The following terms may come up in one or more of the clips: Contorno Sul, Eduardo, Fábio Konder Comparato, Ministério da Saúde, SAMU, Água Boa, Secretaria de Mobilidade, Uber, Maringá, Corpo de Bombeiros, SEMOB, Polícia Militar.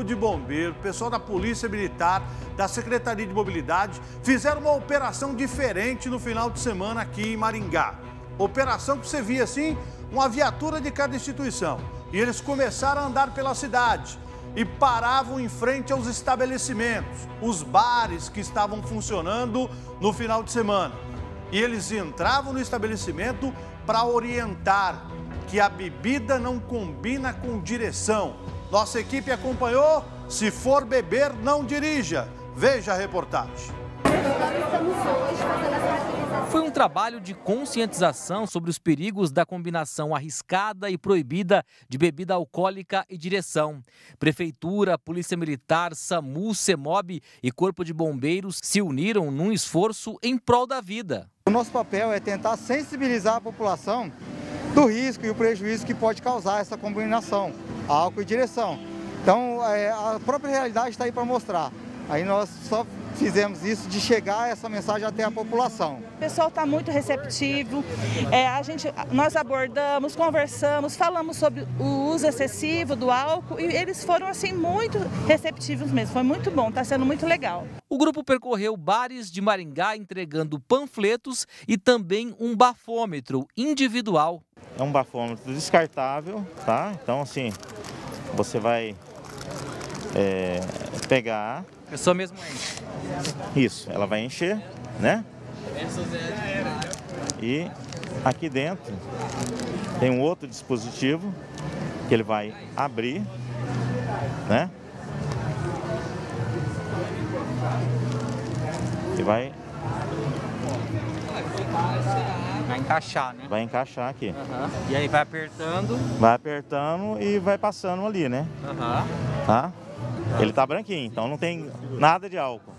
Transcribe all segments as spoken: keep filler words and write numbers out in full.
Corpo de Bombeiros, pessoal da Polícia Militar, da Secretaria de Mobilidade, fizeram uma operação diferente no final de semana aqui em Maringá. Operação que você via assim, uma viatura de cada instituição. E eles começaram a andar pela cidade e paravam em frente aos estabelecimentos, os bares que estavam funcionando no final de semana. E eles entravam no estabelecimento para orientar que a bebida não combina com direção. Nossa equipe acompanhou. Se for beber, não dirija. Veja a reportagem. Foi um trabalho de conscientização sobre os perigos da combinação arriscada e proibida de bebida alcoólica e direção. Prefeitura, Polícia Militar, SAMU, SEMOB e Corpo de Bombeiros se uniram num esforço em prol da vida. O nosso papel é tentar sensibilizar a população do risco e o prejuízo que pode causar essa combinação, álcool e direção. Então, é, a própria realidade está aí para mostrar. Aí nós só fizemos isso de chegar essa mensagem até a população. O pessoal está muito receptivo, é, a gente, nós abordamos, conversamos, falamos sobre o uso excessivo do álcool e eles foram assim muito receptivos mesmo, foi muito bom, está sendo muito legal. O grupo percorreu bares de Maringá entregando panfletos e também um bafômetro individual. É um bafômetro descartável, tá? Então assim, você vai é, pegar... A pessoa mesmo enche. Isso, ela vai encher, né? E aqui dentro tem um outro dispositivo que ele vai abrir, né? E vai... Vai encaixar, né? Vai encaixar aqui. Uhum. E aí vai apertando... Vai apertando e vai passando ali, né? Uhum. Tá? Ele tá branquinho, então não tem nada de álcool.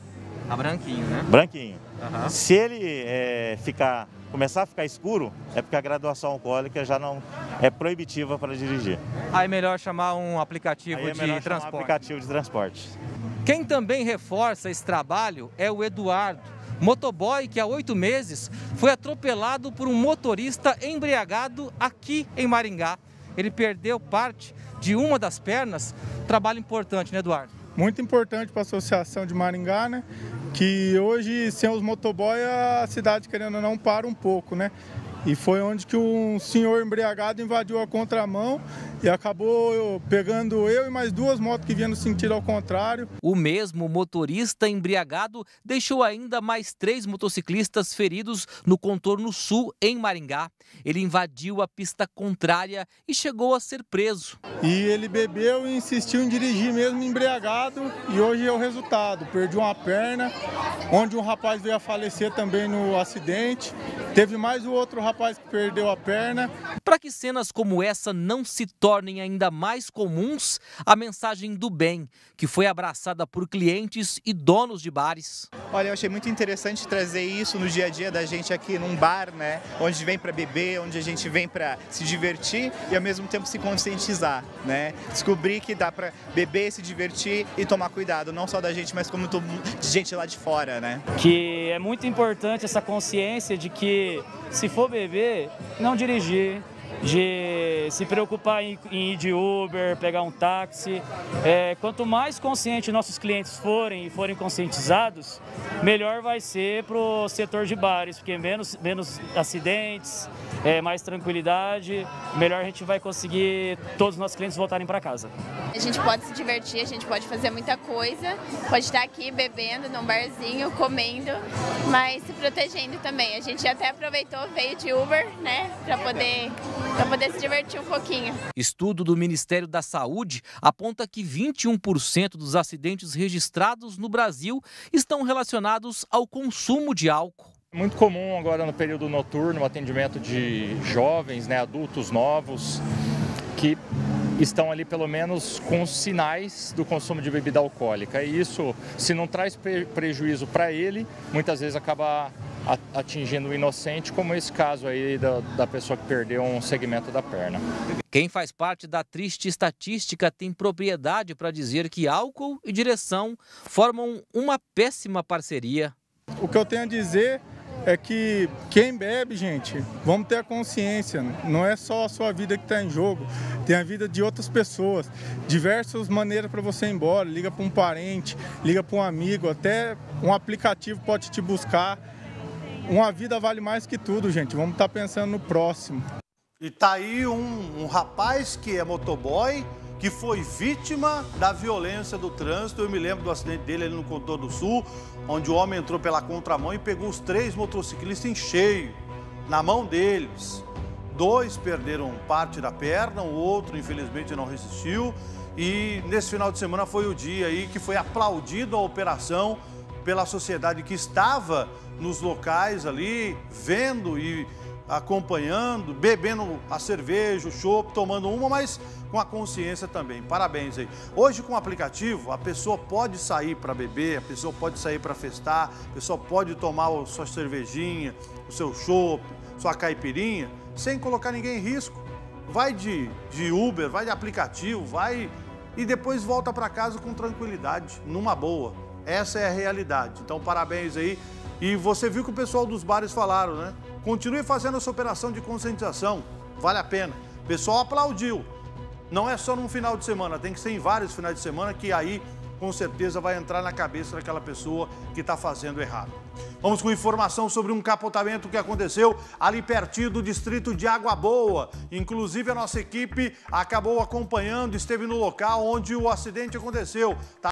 Tá branquinho, né? Branquinho. Uhum. Se ele é, ficar, começar a ficar escuro, é porque a graduação alcoólica já não é proibitiva para dirigir. Aí é melhor chamar um aplicativo Aí é de melhor transporte. Chamar um aplicativo de transporte. Quem também reforça esse trabalho é o Eduardo, motoboy que há oito meses foi atropelado por um motorista embriagado aqui em Maringá. Ele perdeu parte de uma das pernas. Trabalho importante, né, Eduardo? Muito importante para a Associação de Maringá, né? Que hoje, sem os motoboys, a cidade, querendo ou não, para um pouco, né? E foi onde que um senhor embriagado invadiu a contramão e acabou eu, pegando eu e mais duas motos que vinham no sentido ao contrário. O mesmo motorista embriagado deixou ainda mais três motociclistas feridos no Contorno Sul, em Maringá. Ele invadiu a pista contrária e chegou a ser preso. E ele bebeu e insistiu em dirigir mesmo embriagado e hoje é o resultado. Perdi uma perna, onde um rapaz veio a falecer também no acidente. Teve mais o outro rapaz. Rapaz que perdeu a perna. Para que cenas como essa não se tornem ainda mais comuns, a mensagem do bem, que foi abraçada por clientes e donos de bares. Olha, eu achei muito interessante trazer isso no dia a dia da gente aqui num bar, né? Onde vem para beber, onde a gente vem para se divertir e ao mesmo tempo se conscientizar, né? Descobrir que dá para beber, se divertir e tomar cuidado, não só da gente, mas como de gente lá de fora, né? Que é muito importante essa consciência de que se for beber, beber, não dirigir, de se preocupar em, em ir de Uber, pegar um táxi. É, quanto mais conscientes nossos clientes forem e forem conscientizados, melhor vai ser para o setor de bares, porque menos, menos acidentes, é, mais tranquilidade, melhor a gente vai conseguir todos os nossos clientes voltarem para casa. A gente pode se divertir, a gente pode fazer muita coisa, pode estar aqui bebendo num barzinho, comendo, mas se protegendo também. A gente até aproveitou, veio de Uber, né, para poder... para poder se divertir um pouquinho. Estudo do Ministério da Saúde aponta que vinte e um por cento dos acidentes registrados no Brasil estão relacionados ao consumo de álcool. É muito comum agora no período noturno o atendimento de jovens, né, adultos novos, que estão ali pelo menos com os sinais do consumo de bebida alcoólica. E isso, se não traz prejuízo para ele, muitas vezes acaba atingindo o inocente, como esse caso aí da, da pessoa que perdeu um segmento da perna. Quem faz parte da triste estatística tem propriedade para dizer que álcool e direção formam uma péssima parceria. O que eu tenho a dizer é que quem bebe, gente, vamos ter a consciência, não é só a sua vida que está em jogo, tem a vida de outras pessoas, diversas maneiras para você ir embora, liga para um parente, liga para um amigo, até um aplicativo pode te buscar, uma vida vale mais que tudo, gente, vamos estar pensando no próximo. E tá aí um, um rapaz que é motoboy, que foi vítima da violência do trânsito. Eu me lembro do acidente dele ali no Contorno Sul, onde o homem entrou pela contramão e pegou os três motociclistas em cheio, na mão deles. Dois perderam parte da perna, o outro, infelizmente, não resistiu. E nesse final de semana foi o dia aí que foi aplaudido a operação pela sociedade que estava nos locais ali, vendo e acompanhando, bebendo a cerveja, o chopp, tomando uma, mas com a consciência também. Parabéns aí. Hoje, com o aplicativo, a pessoa pode sair para beber, a pessoa pode sair para festar, a pessoa pode tomar a sua cervejinha, o seu chopp, sua caipirinha, sem colocar ninguém em risco. Vai de, de Uber, vai de aplicativo, vai e depois volta para casa com tranquilidade, numa boa. Essa é a realidade. Então, parabéns aí. E você viu que o pessoal dos bares falaram, né? Continue fazendo essa operação de conscientização, vale a pena. O pessoal aplaudiu. Não é só num final de semana, tem que ser em vários finais de semana, que aí, com certeza, vai entrar na cabeça daquela pessoa que está fazendo errado. Vamos com informação sobre um capotamento que aconteceu ali pertinho do distrito de Água Boa. Inclusive, a nossa equipe acabou acompanhando, esteve no local onde o acidente aconteceu. Tá?